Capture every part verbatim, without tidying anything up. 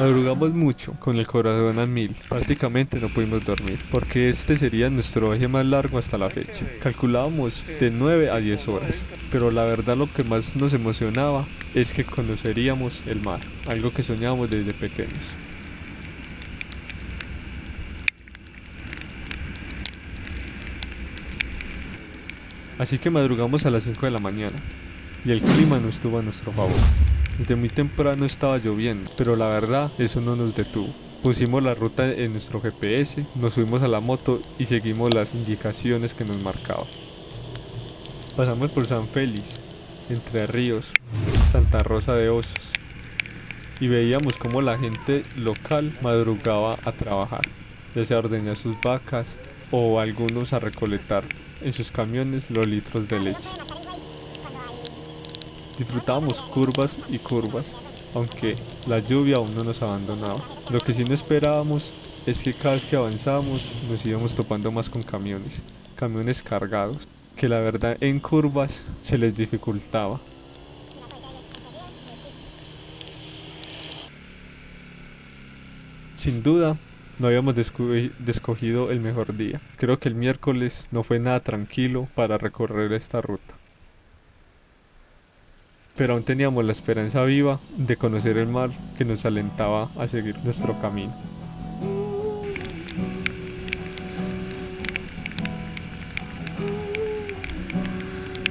Madrugamos mucho, con el corazón al mil, prácticamente no pudimos dormir, porque este sería nuestro viaje más largo hasta la fecha. Calculábamos de nueve a diez horas, pero la verdad lo que más nos emocionaba es que conoceríamos el mar, algo que soñábamos desde pequeños. Así que madrugamos a las cinco de la mañana, y el clima no estuvo a nuestro favor. Desde muy temprano estaba lloviendo, pero la verdad eso no nos detuvo. Pusimos la ruta en nuestro G P S, nos subimos a la moto y seguimos las indicaciones que nos marcaban. Pasamos por San Félix, Entre Ríos, Santa Rosa de Osos, y veíamos cómo la gente local madrugaba a trabajar, ya sea a ordeñar sus vacas o algunos a recolectar en sus camiones los litros de leche. Disfrutábamos curvas y curvas, aunque la lluvia aún no nos abandonaba. Lo que sí no esperábamos es que cada vez que avanzábamos nos íbamos topando más con camiones, camiones cargados, que la verdad en curvas se les dificultaba. Sin duda, no habíamos escogido el mejor día. Creo que el miércoles no fue nada tranquilo para recorrer esta ruta, pero aún teníamos la esperanza viva de conocer el mar que nos alentaba a seguir nuestro camino.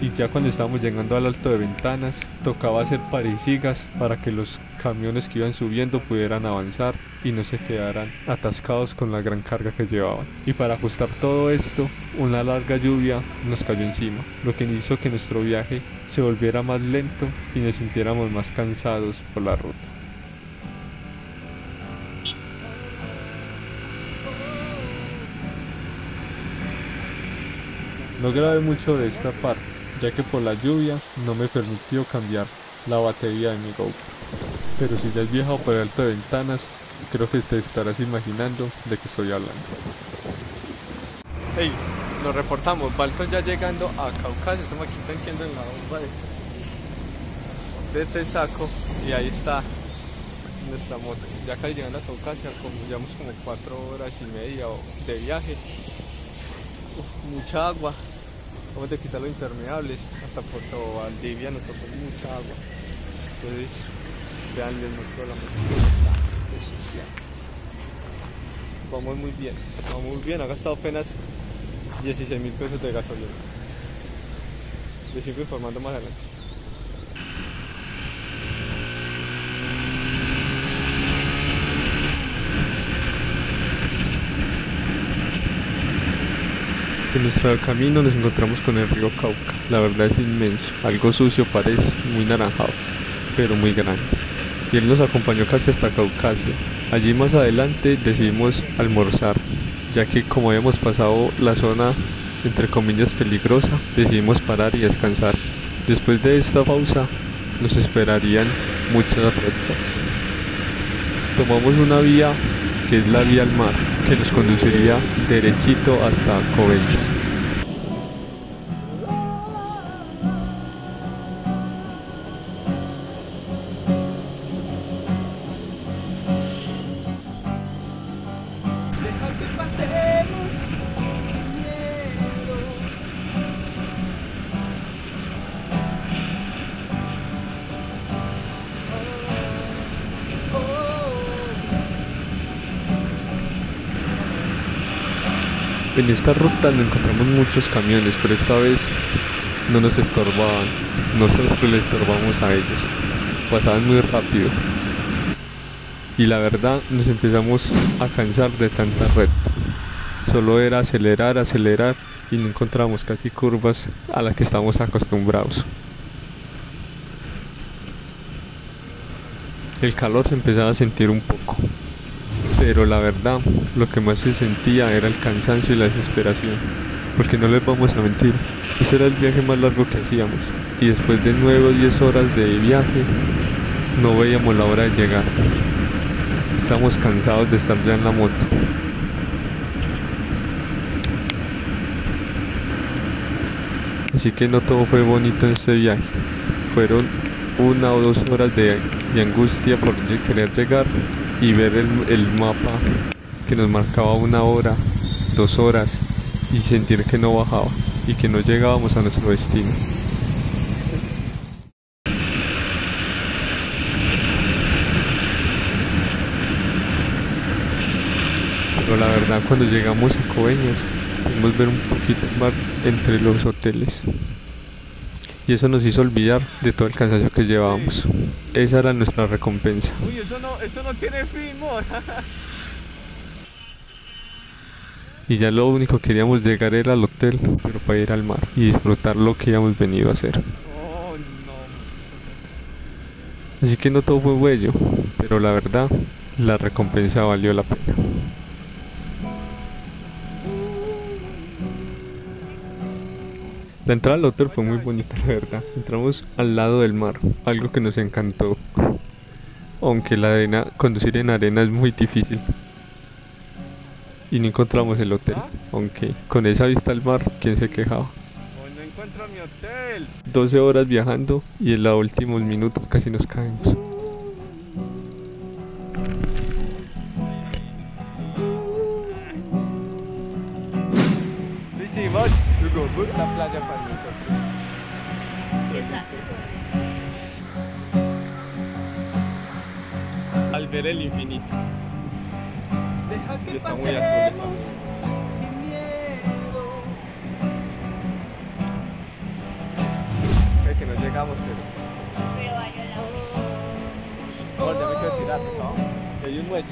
Y ya cuando estábamos llegando al Alto de Ventanas, tocaba hacer parisigas para que los camiones que iban subiendo pudieran avanzar y no se quedaran atascados con la gran carga que llevaban. Y para ajustar todo esto, una larga lluvia nos cayó encima, lo que hizo que nuestro viaje se volviera más lento y nos sintiéramos más cansados por la ruta. No grabé mucho de esta parte, ya que por la lluvia no me permitió cambiar la batería de mi GoPro. Pero si ya has viajado por el Alto de Ventanas, creo que te estarás imaginando de qué estoy hablando. Hey, nos reportamos, Valton ya llegando a Caucasia, estamos aquí tanqueando en la bomba de, de Texaco, y ahí está nuestra moto. Ya casi llegando a Caucasia, como, llevamos como cuatro horas y media de viaje. Uf, mucha agua, vamos a quitar los impermeables, hasta Puerto Valdivia nos tocó mucha agua, entonces vean, les muestro la moto, está desuciada. Vamos muy bien, vamos muy bien, ha gastado apenas dieciséis mil pesos de gasolina. Les sigo informando más adelante. En nuestro camino nos encontramos con el río Cauca, la verdad es inmenso, algo sucio parece, muy naranjado, pero muy grande. Y él nos acompañó casi hasta Caucasia. Allí más adelante decidimos almorzar, ya que como habíamos pasado la zona entre comillas peligrosa, decidimos parar y descansar. Después de esta pausa nos esperarían muchas rectas. Tomamos una vía que es la vía al mar, que nos conduciría derechito hasta Coveñas. Deja que pasemos sin miedo. En esta ruta nos encontramos muchos camiones, pero esta vez no nos estorbaban, nosotros les estorbamos a ellos, pasaban muy rápido y la verdad nos empezamos a cansar de tanta recta, solo era acelerar, acelerar y no encontramos casi curvas a las que estamos acostumbrados. El calor se empezaba a sentir un poco, pero la verdad lo que más se sentía era el cansancio y la desesperación, porque no les vamos a mentir, ese era el viaje más largo que hacíamos y después de nueve o diez horas de viaje no veíamos la hora de llegar. Estamos cansados de estar ya en la moto. Así que no todo fue bonito en este viaje, fueron una o dos horas de, de angustia por querer llegar y ver el, el mapa que nos marcaba una hora, dos horas y sentir que no bajaba y que no llegábamos a nuestro destino. Pero la verdad, cuando llegamos a Coveñas pudimos ver un poquito más entre los hoteles y eso nos hizo olvidar de todo el cansancio que llevábamos. Esa era nuestra recompensa. Uy, eso no, eso no tiene fin, mor. Y ya lo único que queríamos llegar era al hotel, pero para ir al mar y disfrutar lo que habíamos venido a hacer. Oh, no. Así que no todo fue bello, pero la verdad, la recompensa valió la pena. La entrada al hotel fue muy bonita, la verdad. Entramos al lado del mar, algo que nos encantó. Aunque la arena, conducir en arena es muy difícil. Y no encontramos el hotel, aunque con esa vista al mar, ¿quién se quejaba? No encuentro mi hotel. doce horas viajando y en los últimos minutos casi nos caemos. La playa para nosotros. Al ver el infinito. Deja que está muy alto. Sin miedo. Creo que no llegamos, pero. Pero valió la pena. No, ya me quiero tirar, ¿no? Hay un muelle.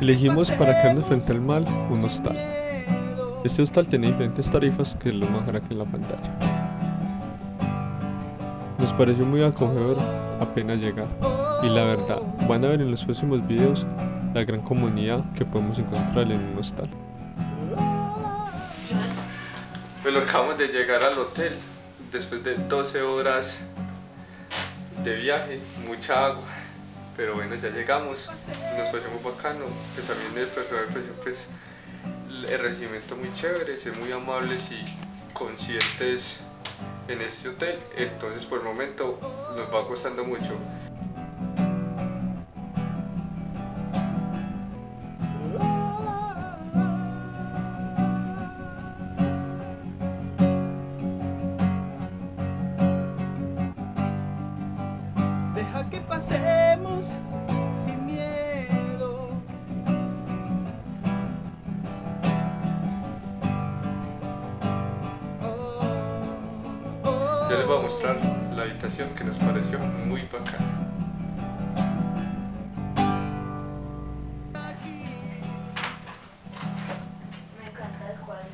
Elegimos para quedarnos frente al mar un hostal. Este hostal tiene diferentes tarifas, que es lo más grande en la pantalla. Nos pareció muy acogedor apenas llegar. Y la verdad, van a ver en los próximos videos la gran comunidad que podemos encontrar en un hostal. Pero acabamos de llegar al hotel después de doce horas de viaje, mucha agua. Pero bueno, ya llegamos, nos pareció muy bacano, pues también el personal pues el recibimiento muy chévere, ser muy amables y conscientes en este hotel, entonces por el momento nos va gustando mucho. Ya les voy a mostrar la habitación que nos pareció muy bacana. Me encanta el cuadro.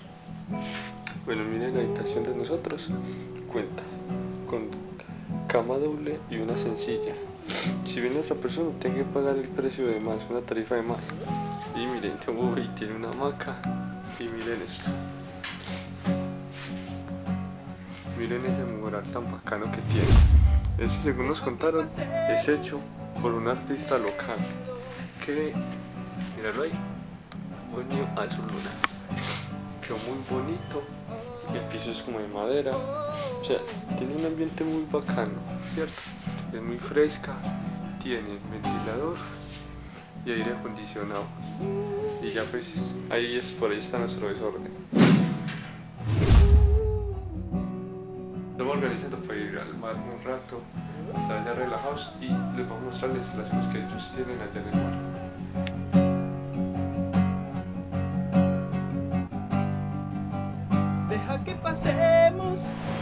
Bueno, miren la habitación de nosotros. Cuenta con cama doble y una sencilla. Si viene esta persona, tiene que pagar el precio de más, una tarifa de más. Y miren, uy, tiene una hamaca. Y miren esto. Miren ese mural tan bacano que tiene. Este, según nos contaron, es hecho por un artista local que, míralo ahí, Oño Azul Luna. Quedó muy bonito. El piso es como de madera. O sea, tiene un ambiente muy bacano, ¿cierto? Es muy fresca. Tiene ventilador y aire acondicionado. Y ya pues ahí es, por ahí está nuestro desorden. Organizando para ir al mar un rato, estar allá relajados, y les vamos a mostrar las instalaciones que ellos tienen allá en el mar. Deja que pasemos.